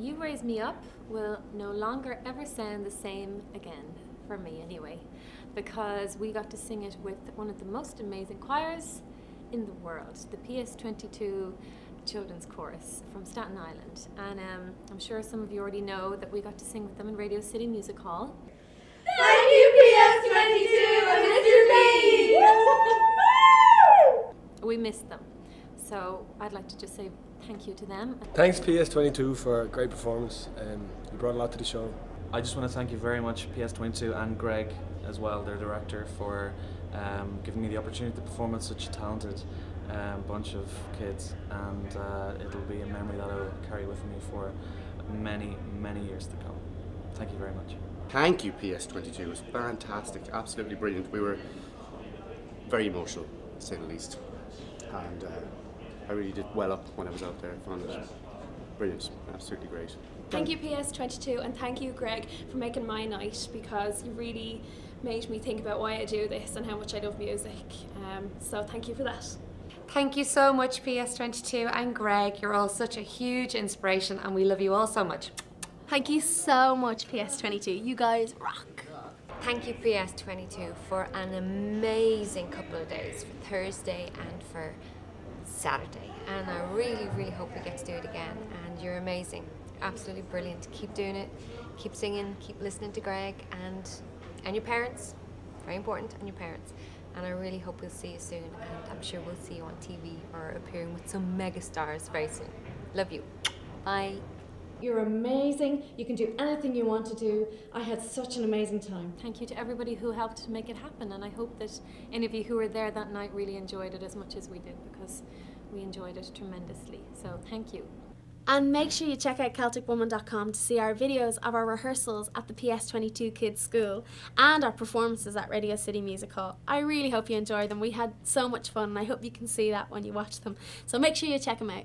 You Raise Me Up will no longer ever sound the same again, for me anyway, because we got to sing it with one of the most amazing choirs in the world, the PS22 Children's Chorus from Staten Island. And I'm sure some of you already know that we got to sing with them in Radio City Music Hall. Thank you, PS22 and Mr. B! We missed them, so I'd like to just say thank you to them. Thanks PS22 for a great performance. You brought a lot to the show. I just want to thank you very much, PS22 and Greg as well, their director, for giving me the opportunity to perform with such a talented bunch of kids, and it'll be a memory that I will carry with me for many, many years to come. Thank you very much. Thank you, PS22. It was fantastic, absolutely brilliant. We were very emotional, to say the least, and I really did well up when I was out there. I found it brilliant, absolutely great. Thank you, PS22, and thank you, Greg, for making my night, because you really made me think about why I do this and how much I love music, so thank you for that. Thank you so much, PS22 and Greg. You're all such a huge inspiration and we love you all so much. Thank you so much, PS22. You guys rock. Thank you, PS22, for an amazing couple of days, for Thursday and for Saturday, and I really, really hope we get to do it again. And you're amazing, absolutely brilliant. Keep doing it, keep singing, keep listening to Greg and your parents, very important, and your parents. And I really hope we'll see you soon, and I'm sure we'll see you on TV or appearing with some mega stars very soon. Love you. Bye. You're amazing. You can do anything you want to do. I had such an amazing time. Thank you to everybody who helped to make it happen, and I hope that any of you who were there that night really enjoyed it as much as we did, because we enjoyed it tremendously. So thank you. And make sure you check out Celticwoman.com to see our videos of our rehearsals at the PS22 Kids School and our performances at Radio City Music Hall. I really hope you enjoy them. We had so much fun, and I hope you can see that when you watch them. So make sure you check them out.